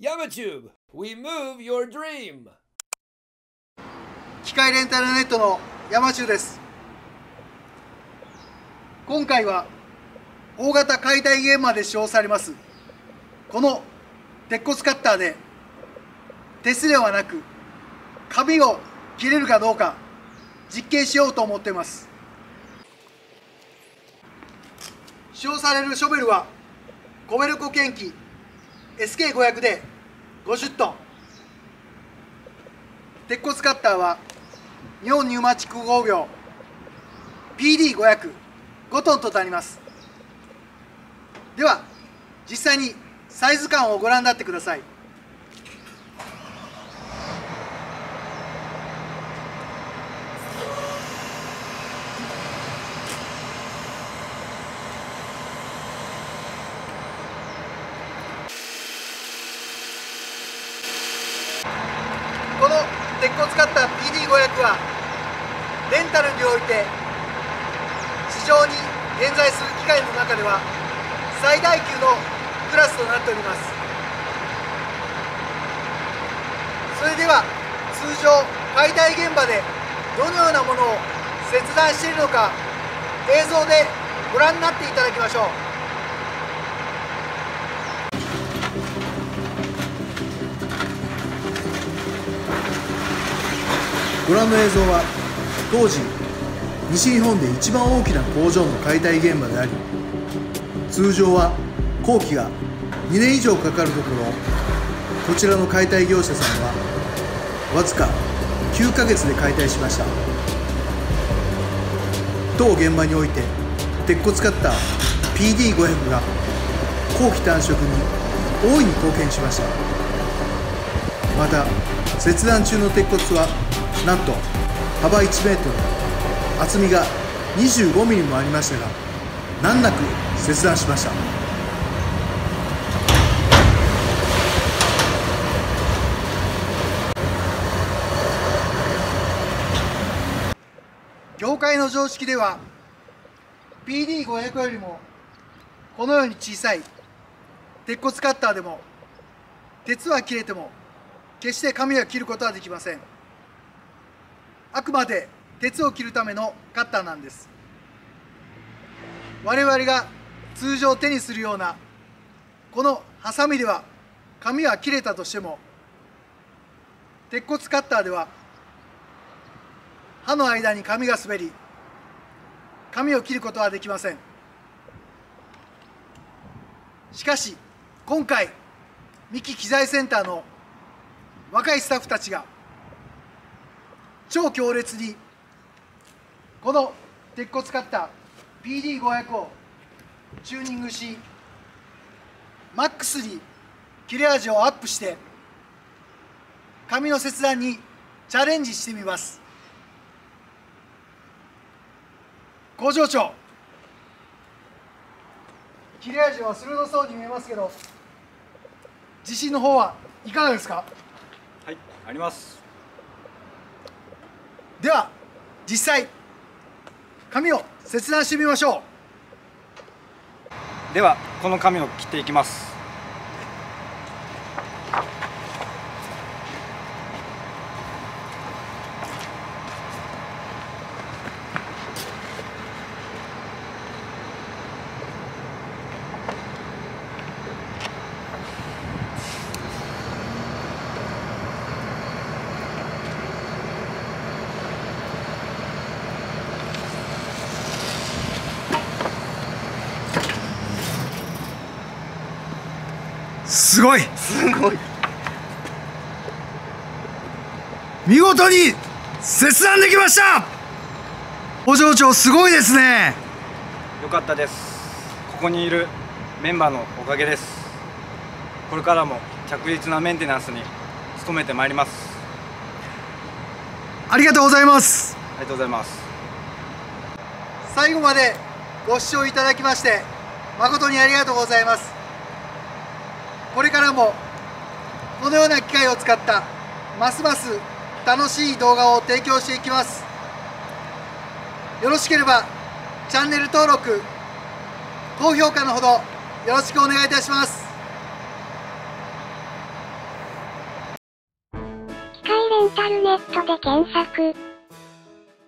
YamaTube, we move your dream. 機械レンタルネットのYamaTubeです。今回は大型解体現場で使用されますこの鉄骨カッターで、手すりはなく紙を切れるかどうか実験しようと思っています。使用されるショベルはコベルコケンキ SK500 で50トン、鉄骨カッターは日本ニューマチック工業 PD500 5トンとなります。では実際にサイズ感をご覧になってください。この鉄骨カッター PD500 はレンタルにおいて市場に現在する機械の中では最大級のクラスとなっております。それでは通常解体現場でどのようなものを切断しているのか映像でご覧になっていただきましょう。ご覧の映像は当時西日本で一番大きな工場の解体現場であり、通常は工期が2年以上かかるところ、こちらの解体業者さんはわずか9ヶ月で解体しました。当現場において鉄骨カッター PD500 が工期短縮に大いに貢献しました。また切断中の鉄骨はなんと幅1メートル、厚みが25ミリもありましたが、難なく切断しました。業界の常識では PD500 よりもこのように小さい鉄骨カッターでも鉄は切れても決して紙は切ることはできません。あくまで鉄を切るためのカッターなんです。我々が通常手にするようなこのハサミでは紙は切れたとしても、鉄骨カッターでは刃の間に紙が滑り、紙を切ることはできません。しかし今回三木機材センターの若いスタッフたちが超強烈にこの鉄骨カッター PD500 をチューニングし、マックスに切れ味をアップして紙の切断にチャレンジしてみます。工場長、切れ味は鋭そうに見えますけど、自信の方はいかがですか？はい、あります。では実際紙を切断してみましょう。ではこの紙を切っていきます。すごい、すごい、見事に切断できました。工場長、すごいですね。よかったです。ここにいるメンバーのおかげです。これからも着実なメンテナンスに努めてまいります。ありがとうございます。ありがとうございます。最後までご視聴いただきまして誠にありがとうございます。これからもこのような機械を使ったますます楽しい動画を提供していきます。よろしければチャンネル登録、高評価のほどよろしくお願いいたします。機械レンタルネットで検索。